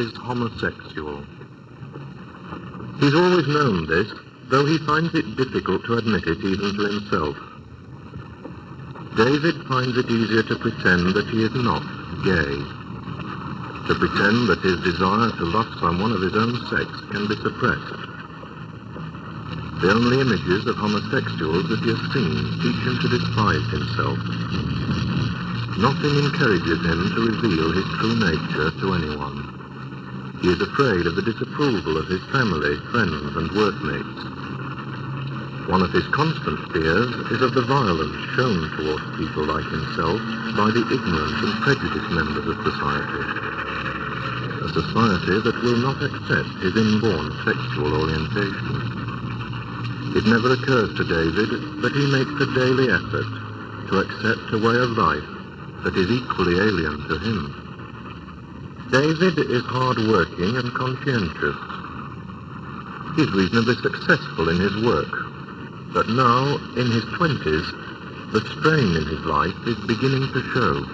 is homosexual. He's always known this, though he finds it difficult to admit it even to himself. David finds it easier to pretend that he is not gay, to pretend that his desire to love someone of his own sex can be suppressed. The only images of homosexuals that he has seen teach him to despise himself. Nothing encourages him to reveal his true nature to anyone. He is afraid of the disapproval of his family, friends, and workmates. One of his constant fears is of the violence shown towards people like himself by the ignorant and prejudiced members of society. A society that will not accept his inborn sexual orientation. It never occurs to David that he makes a daily effort to accept a way of life that is equally alien to him. David is hard-working and conscientious. He's reasonably successful in his work, but now, in his 20s, the strain in his life is beginning to show.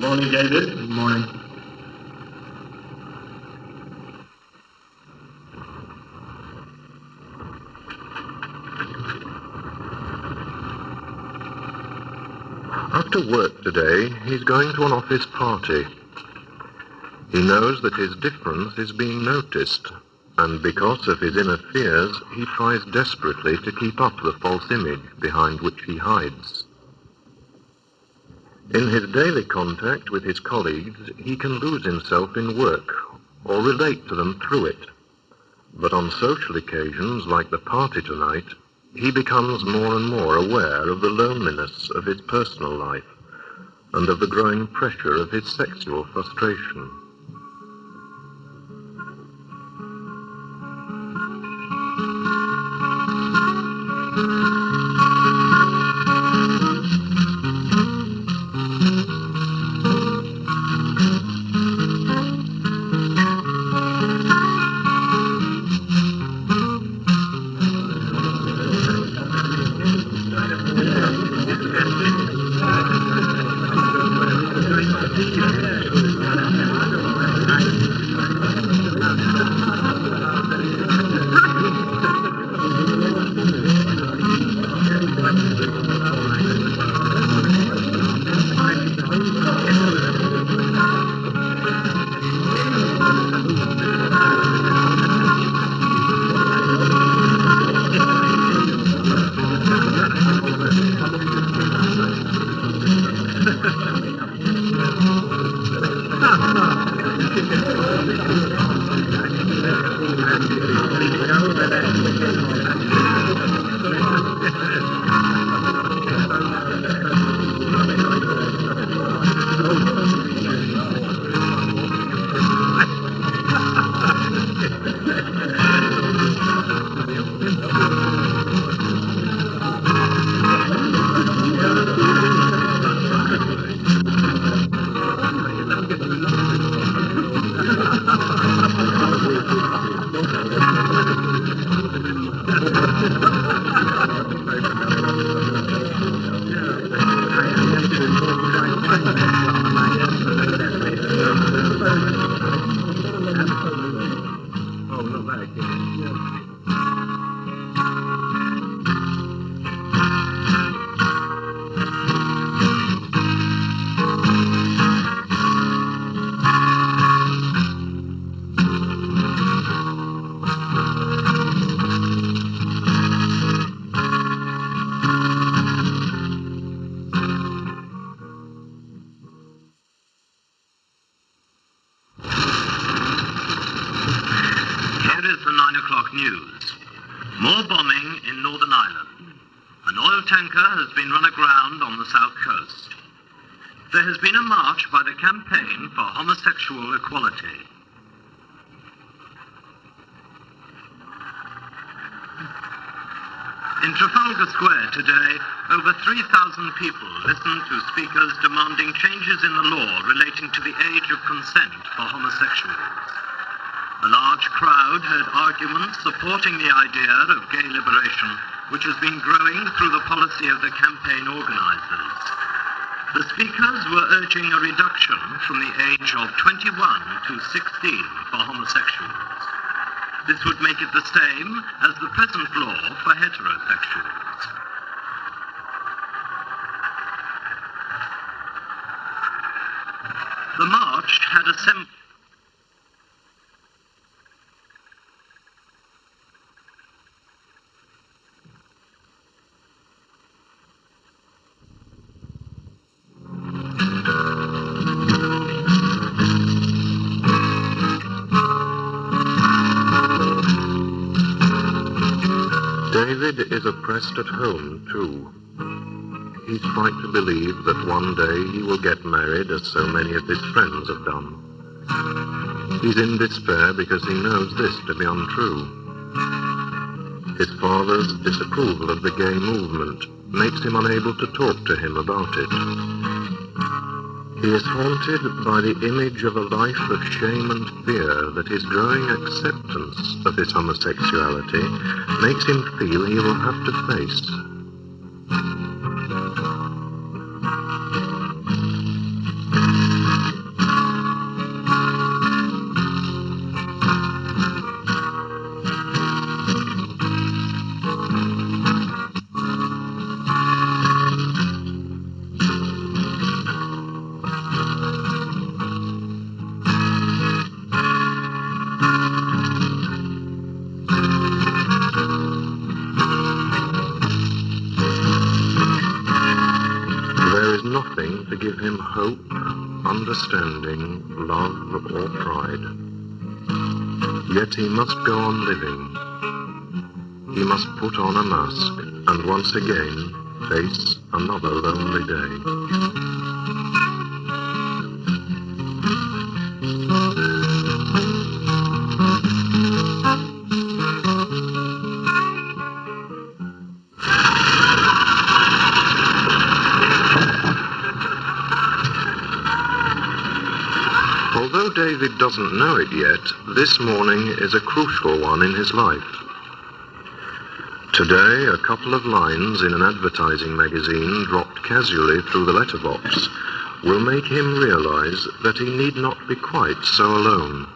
Morning, David. Good morning. After work today, he's going to an office party. He knows that his difference is being noticed, and because of his inner fears, he tries desperately to keep up the false image behind which he hides. In his daily contact with his colleagues, he can lose himself in work or relate to them through it. But on social occasions, like the party tonight, he becomes more and more aware of the loneliness of his personal life and of the growing pressure of his sexual frustration. By the Campaign for Homosexual Equality. In Trafalgar Square today, over 3,000 people listened to speakers demanding changes in the law relating to the age of consent for homosexuals. A large crowd heard arguments supporting the idea of gay liberation, which has been growing through the policy of the campaign organisers. The speakers were urging a reduction from the age of 21 to 16 for homosexuals. This would make it the same as the present law for heterosexuals. The march had assembled. David is oppressed at home, too. He's quite to believe that one day he will get married, as so many of his friends have done. He's in despair because he knows this to be untrue. His father's disapproval of the gay movement makes him unable to talk to him about it. He is haunted by the image of a life of shame and fear that his growing acceptance of his homosexuality makes him feel he will have to face. To give him hope, understanding, love, or pride. Yet he must go on living. He must put on a mask and once again face another lonely day. David doesn't know it yet, this morning is a crucial one in his life. Today, a couple of lines in an advertising magazine dropped casually through the letterbox will make him realize that he need not be quite so alone.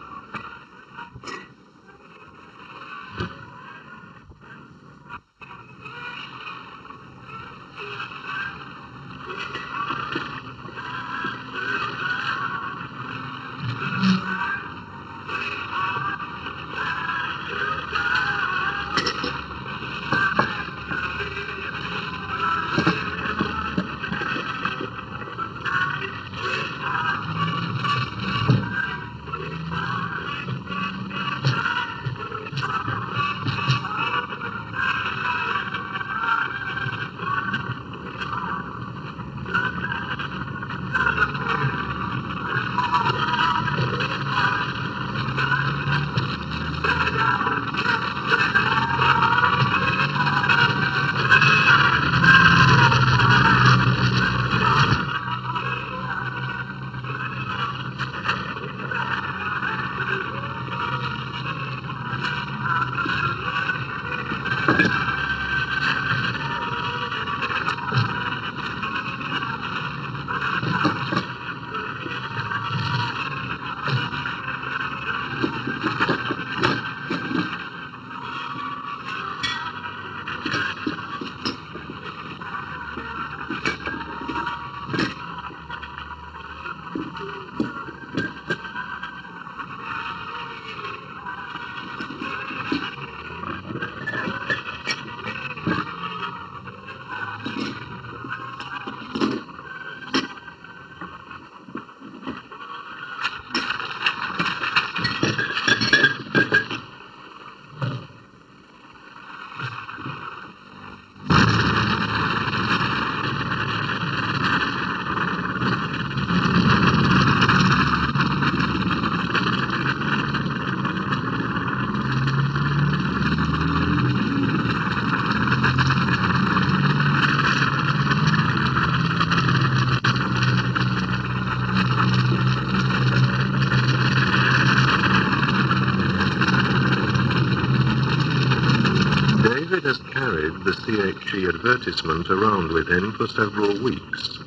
CHE advertisement around with him for several weeks.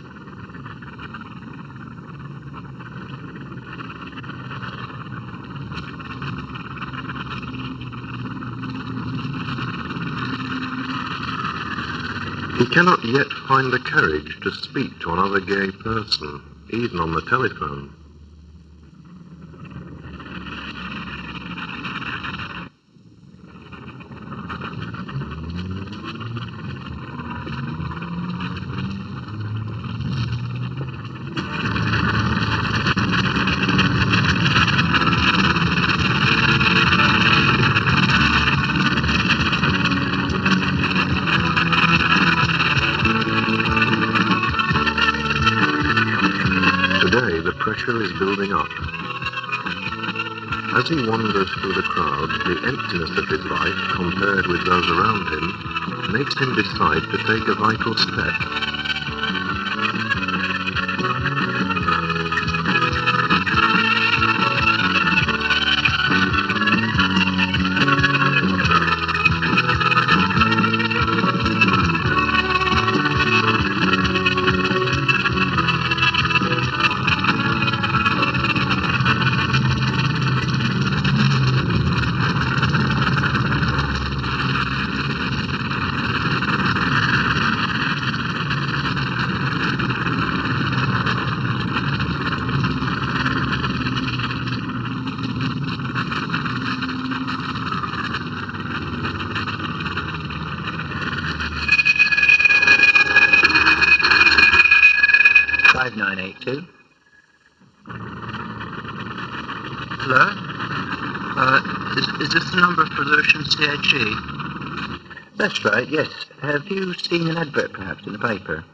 He cannot yet find the courage to speak to another gay person, even on the telephone. Is building up. As he wanders through the crowd, the emptiness of his life compared with those around him makes him decide to take a vital step. Hello? Is this the number for Lucian CAG? That's right, yes. Have you seen an advert, perhaps, in the paper?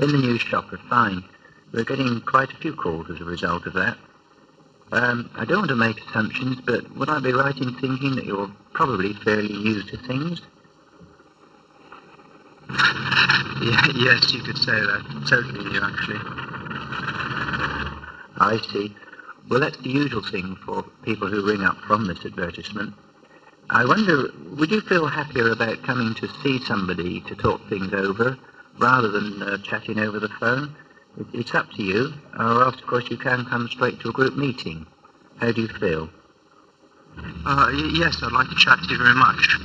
In the news shop, fine. We're getting quite a few calls as a result of that. I don't want to make assumptions, but would I be right in thinking that you're probably fairly new to things? Yes, you could say that. Totally new, actually. I see. Well, that's the usual thing for people who ring up from this advertisement. I wonder, would you feel happier about coming to see somebody to talk things over rather than chatting over the phone? It's up to you. Or else, of course, you can come straight to a group meeting. How do you feel? Yes, I'd like to chat to you very much.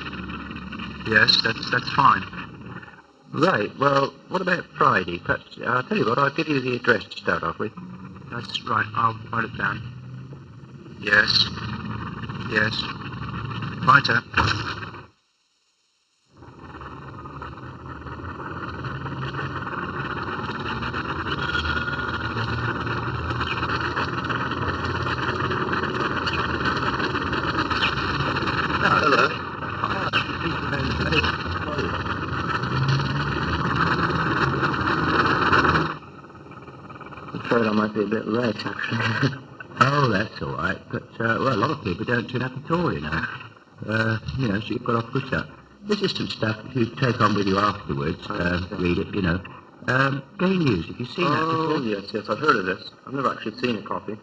Yes, that's fine. Right, well, what about Friday? Perhaps, I'll tell you what, I'll give you the address to start off with. That's right, I'll write it down. Yes. Yes. Writer. I might be a bit late, actually. Oh, that's all right. But, well, a lot of people don't turn up at all, you know. So you've got to push up. This is some stuff that you take on with you afterwards, read it, you know. Gay News, have you seen that before? Yes, I've heard of this. I've never actually seen a copy.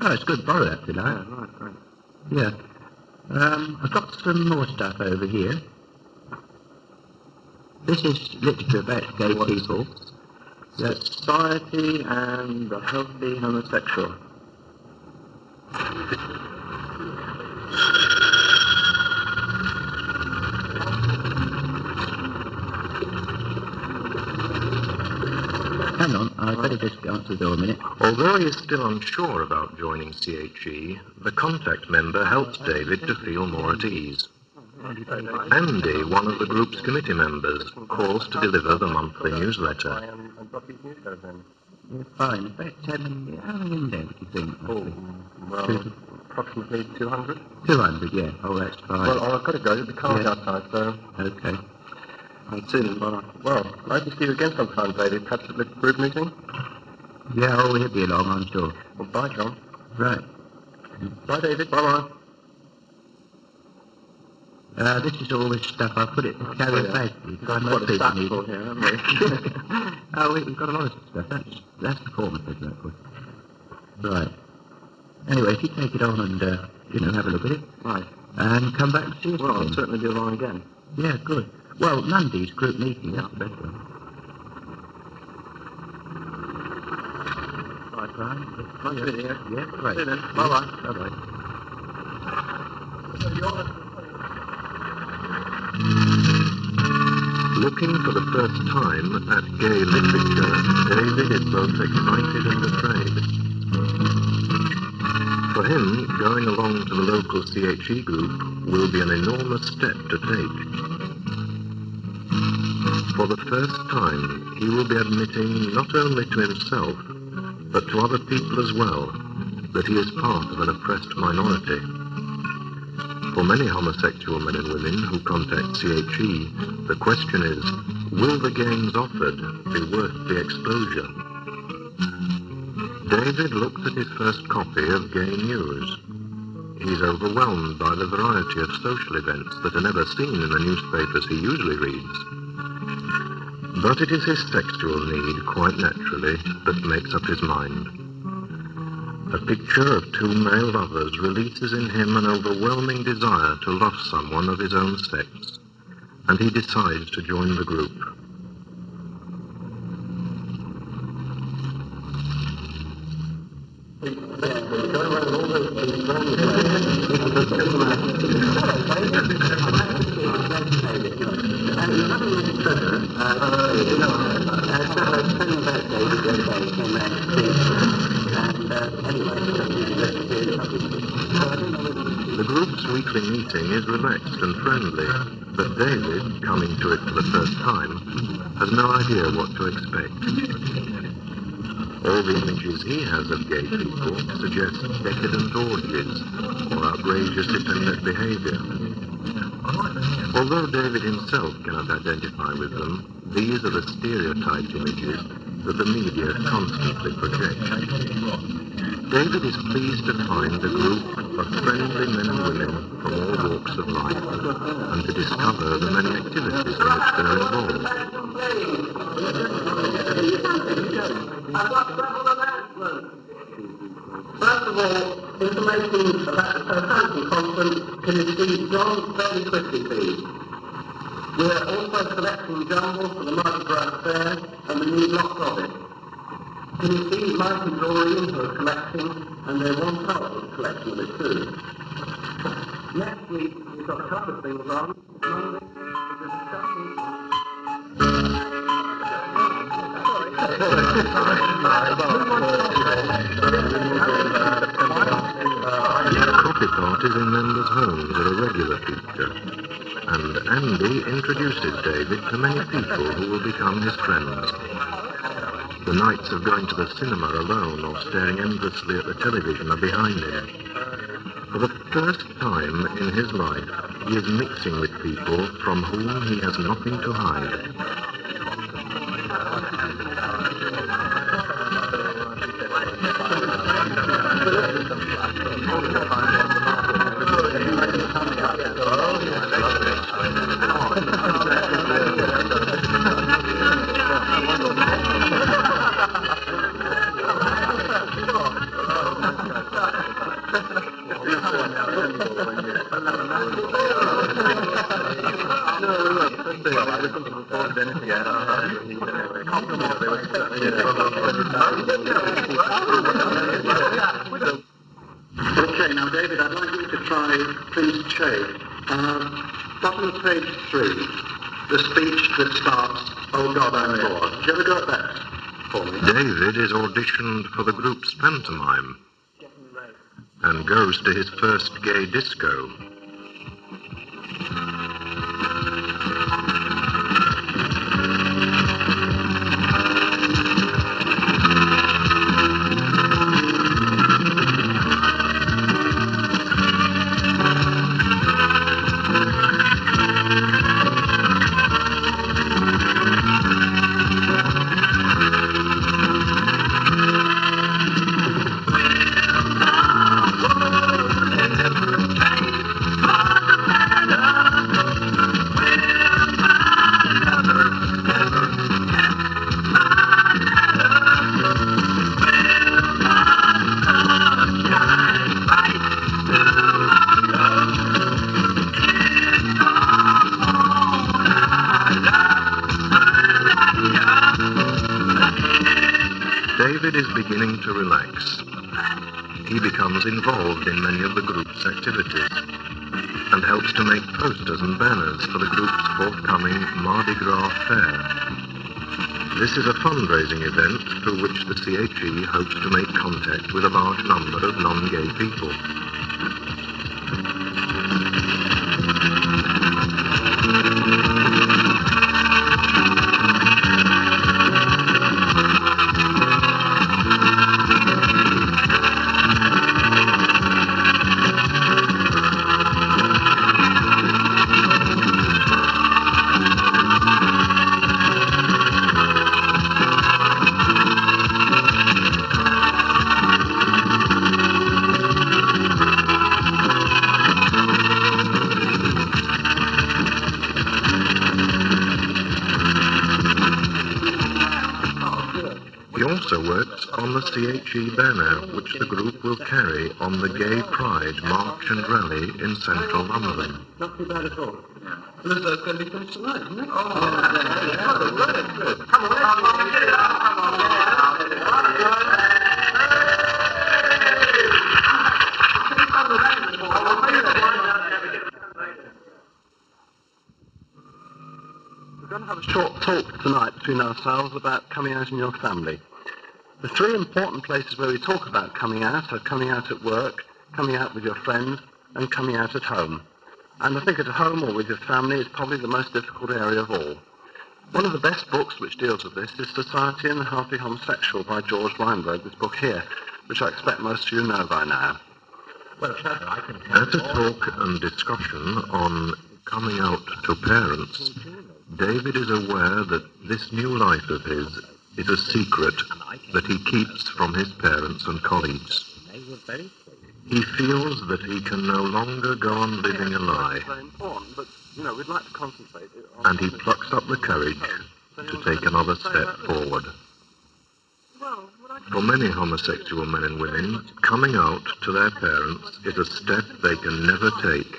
Oh, it's good. Borrow that tonight. Yeah, right. Yeah. I've got some more stuff over here. This is literature about gay people. Society and the Healthy Homosexual. Hang on, I'd better just answer the door a minute. Although he is still unsure about joining CHE, the contact member helps David to feel more at ease. Andy, one of the group's committee members, calls to deliver the monthly newsletter. Fine, about 10. How many in there, do you think? Oh, well, approximately 200. 200, yeah. Oh, that's fine. Well, I've got to go. The car's outside, so... OK. I'll see them. Well, I'll just see you again sometime, David. Perhaps at the group meeting? Yeah, oh, he'll be along, I'm sure. Well, bye, John. Right. Bye, David. Bye-bye. This is all this stuff. I put it in the carrier bag. We've got a lot of stuff here, haven't we? Oh, we've got a lot of stuff. That's the form of it, isn't it? Right. Anyway, if you take it on and, have a look at it. Right. And come back and see us. Well, I'll certainly be along again. Yeah, good. Well, Monday's group meeting, that's the best one. Bye, bye. Nice to meet you. Yeah, great. See you then. Bye-bye. Bye-bye. Looking for the first time at gay literature, David is both excited and afraid. For him, going along to the local CHE group will be an enormous step to take. For the first time, he will be admitting not only to himself, but to other people as well, that he is part of an oppressed minority. For many homosexual men and women who contact CHE, the question is, will the gains offered be worth the exposure? David looks at his first copy of Gay News. He's overwhelmed by the variety of social events that are never seen in the newspapers he usually reads. But it is his sexual need, quite naturally, that makes up his mind. A picture of two male lovers releases in him an overwhelming desire to love someone of his own sex, and he decides to join the group. The group's weekly meeting is relaxed and friendly, but David, coming to it for the first time, has no idea what to expect. All the images he has of gay people suggest decadent orgies or outrageous dependent behaviour. Although David himself cannot identify with them, these are the stereotyped images that the media constantly projects. David is pleased to find a group of friendly men and women from all walks of life and to discover the many activities in which they are involved. First of all, information about the Society conference can be received John very quickly, please. We are also collecting jumble for the Mikey Brown Fair and we need lots of it. Can you see Mikey Dorian who are collecting, and they want help with collecting the food. Next week, we've got a couple of things on. Monday, we're discussing... Coffee parties in members' homes are a regular feature, and Andy introduces David to many people who will become his friends. The nights of going to the cinema alone or staring endlessly at the television are behind him. For the first time in his life, he is mixing with people from whom he has nothing to hide. Okay, now David, I'd like you to try, please, CHE. Bottom of page 3, the speech that starts, "Oh God, I'm bored." Do you ever go at that for me? David is auditioned for the group's pantomime and goes to his first gay disco. David is beginning to relax. He becomes involved in many of the group's activities and helps to make posters and banners for the group's forthcoming Mardi Gras Fair. This is a fundraising event through which the CHE hopes to make contact with a large number of non-gay people. CHE banner which the group will carry on the Gay Pride March and Rally in central London. Not too bad at all. Elizabeth's going to be finished tonight, isn't it? Oh, good. Come on, get it out. Come on, get it out. Get it out. We're going to have a short talk tonight between ourselves about coming out in your family. The three important places where we talk about coming out are coming out at work, coming out with your friends, and coming out at home. And I think at home or with your family is probably the most difficult area of all. One of the best books which deals with this is Society and the Healthy Homosexual by George Weinberg, this book here, which I expect most of you know by now. Well, at a talk and discussion on coming out to parents, David is aware that this new life of his is a secret that he keeps from his parents and colleagues. He feels that he can no longer go on living a lie, and he plucks up the courage to take another step forward. For many homosexual men and women, coming out to their parents is a step they can never take.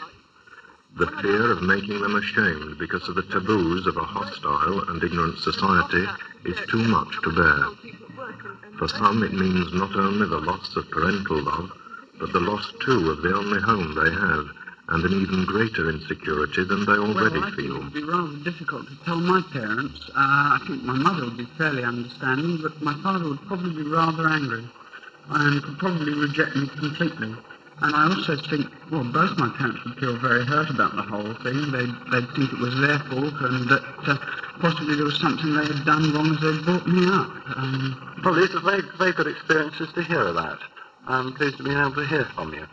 The fear of making them ashamed because of the taboos of a hostile and ignorant society is too much to bear. For some, it means not only the loss of parental love, but the loss, too, of the only home they have, and an even greater insecurity than they already feel. It would be rather difficult to tell my parents. I think my mother would be fairly understanding, but my father would probably be rather angry and could probably reject me completely. And I also think, well, both my parents would feel very hurt about the whole thing. They'd think it was their fault and that possibly there was something they had done wrong as they brought me up. Well, these are very good experiences to hear about. I'm pleased to be able to hear from you.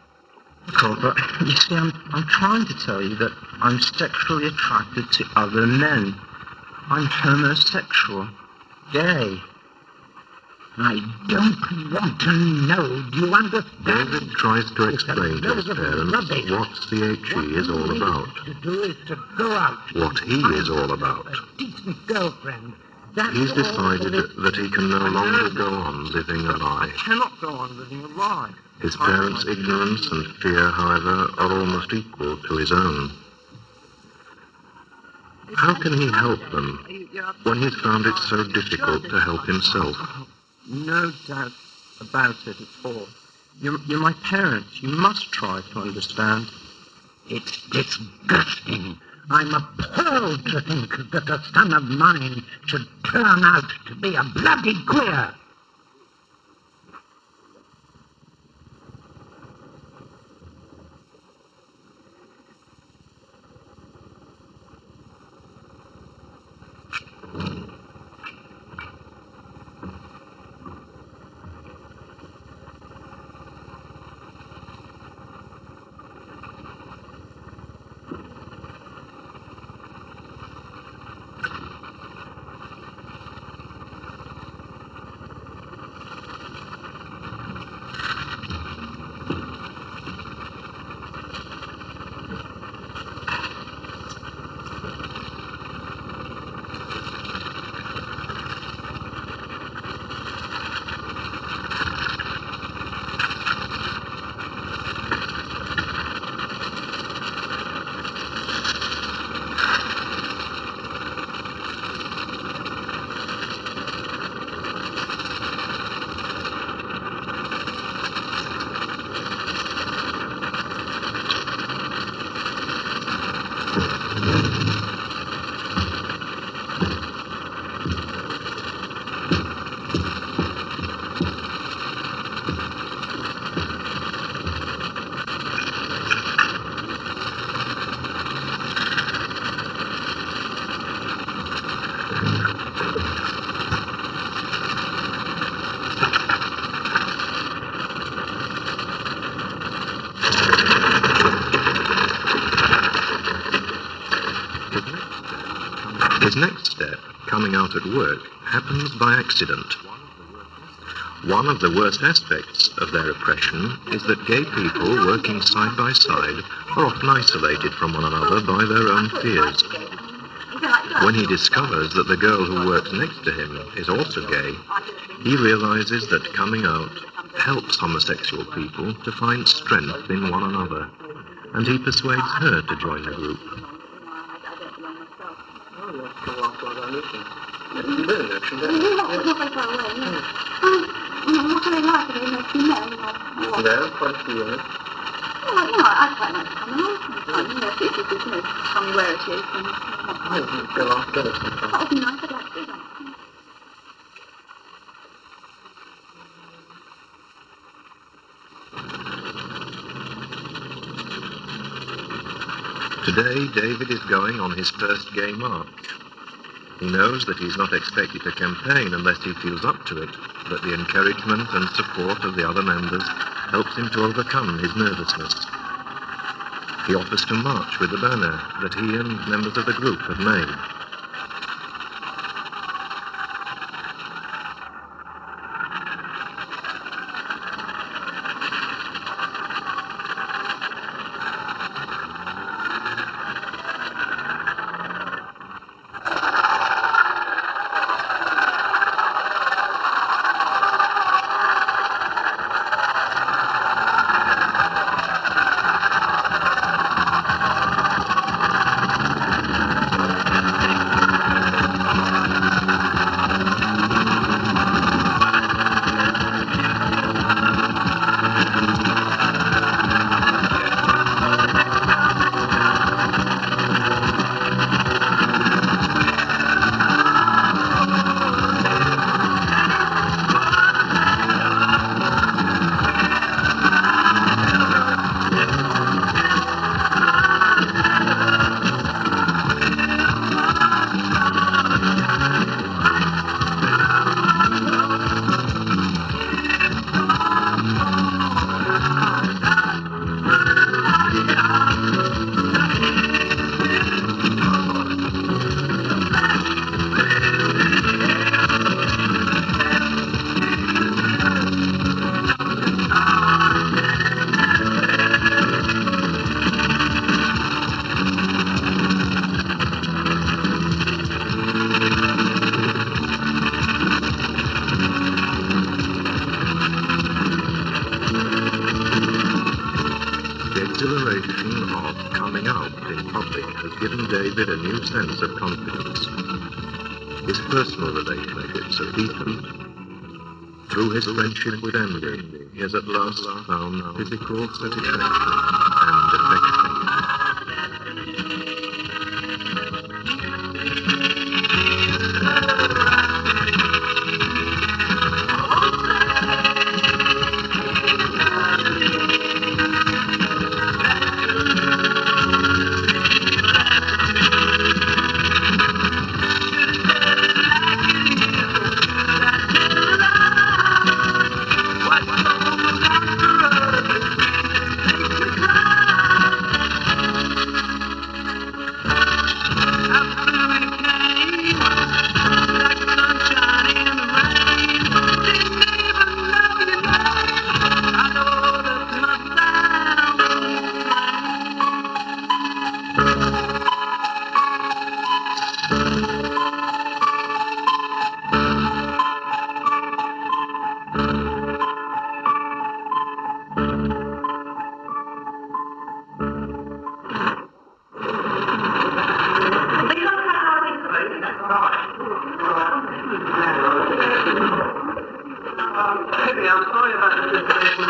Of course, but you see, I'm trying to tell you that I'm sexually attracted to other men. I'm homosexual. Gay. I don't want to know. Do you understand? David tries to explain to his parents what CHE is all about. What he is all about. He's decided that he can no longer go on living a lie. I cannot go on living a lie. His parents' ignorance and fear, however, are almost equal to his own. How can he help them when he's found it so difficult to help himself? No doubt about it at all. You're my parents. You must try to understand. It's disgusting. I'm appalled to think that a son of mine should turn out to be a bloody queer. His next step, coming out at work, happens by accident. One of the worst aspects of their oppression is that gay people working side by side are often isolated from one another by their own fears. When he discovers that the girl who works next to him is also gay, he realizes that coming out helps homosexual people to find strength in one another, and he persuades her to join the group. Today, David is going on his first gay march. He knows that he's not expected to campaign unless he feels up to it, but the encouragement and support of the other members helps him to overcome his nervousness. He offers to march with the banner that he and members of the group have made. Sense of confidence. His personal relationships are deepened. Through his friendship with Andy, he has at last found physical satisfaction and affection. Well,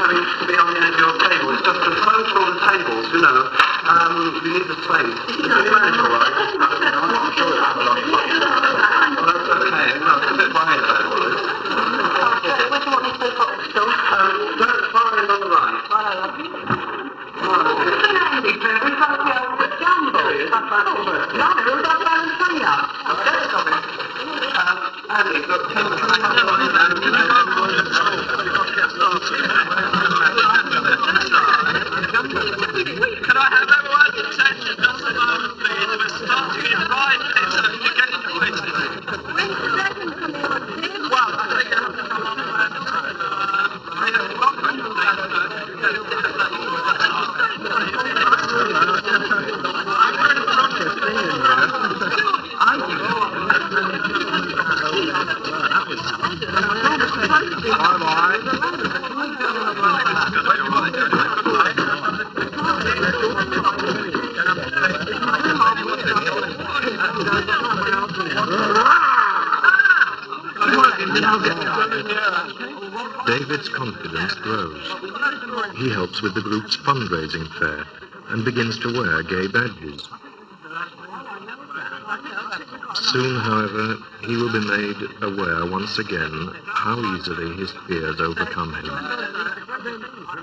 that's okay. Well, it's a bit funny about all this. David's confidence grows. He helps with the group's fundraising fair and begins to wear gay badges. Soon, however, he will be made aware once again how easily his fears overcome him.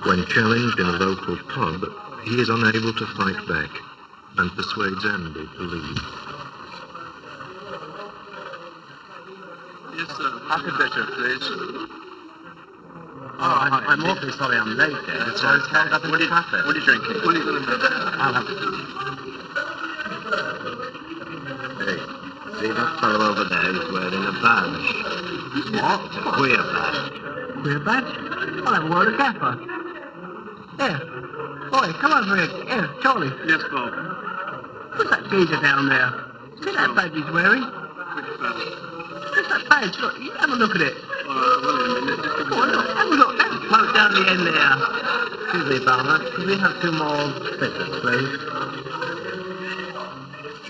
When challenged in a local pub, he is unable to fight back and persuades Andy to leave. Yes, sir. Architecture, please. Oh, I'm awfully sorry I'm late there. So I was held up in the traffic. What are you drinking? I'll have it. Hey, see that fellow over there is wearing a badge. What? A queer badge. Queer badge? Well, I've worn a gaffer. Here. Boy, come over here. Here, Charlie. Yes, Bob. What's that geezer down there? See that badge he's wearing? Which badge? What's that badge? Look, you have a look at it. All right, well, in a minute. Have a look, don't float down the end there. Excuse me, Barber, can we have two more fitters, please?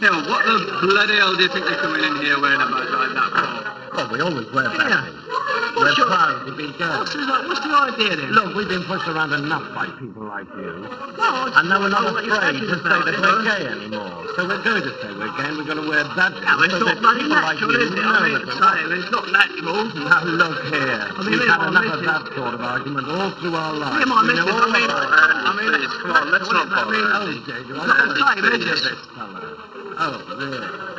Now, what the bloody hell do you think they come in here wearing a badge like that for? Oh, we always wear badges. Yeah. We're proud to be gay. What's the idea then? Look, we've been pushed around enough by people like you. Well, and now we're not afraid to say that we're gay anymore. So we're going to say we're gay and we're going to wear badges. Now, it's not bloody natural, is it? I mean, it's not natural. Now, look here. We've had enough of that sort of argument all through our lives. I mean, come on, let's not bother. Oh, David, I'm not saying this, fella. Oh, really?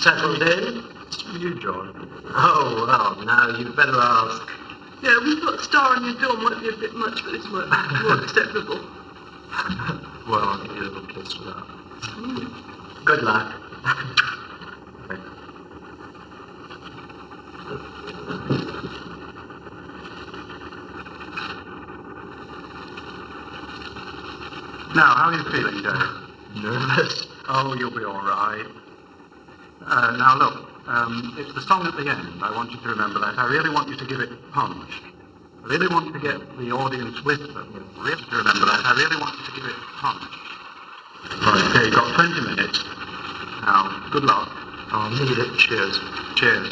Settled in? It's for you, John. Oh, well, now you'd better ask. Yeah, we've got a star on your door. Might be a bit much for this work. More acceptable. Well, I'll give you a little kiss for that. Mm. Good luck. Now, how are you feeling, Dave? Nervous. Oh, you'll be all right. Now look, it's the song at the end. I want you to remember that. I really want you to give it punch. I really want to get the audience with them. You really have to remember that. I really want you to give it punch. Right, okay, you've got 20 minutes. Now, good luck. I'll need it. Cheers. Cheers.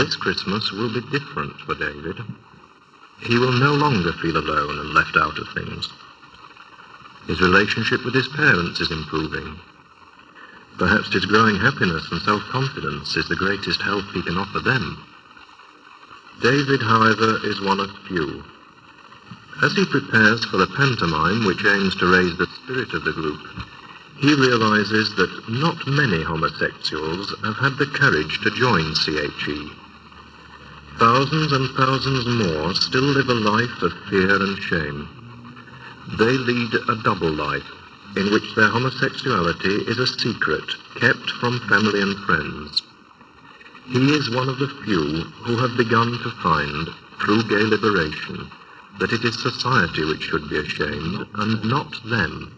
This Christmas will be different for David. He will no longer feel alone and left out of things. His relationship with his parents is improving. Perhaps his growing happiness and self-confidence is the greatest help he can offer them. David, however, is one of few. As he prepares for the pantomime which aims to raise the spirit of the group, he realizes that not many homosexuals have had the courage to join CHE. Thousands and thousands more still live a life of fear and shame. They lead a double life, in which their homosexuality is a secret kept from family and friends. He is one of the few who have begun to find, through gay liberation, that it is society which should be ashamed, and not them.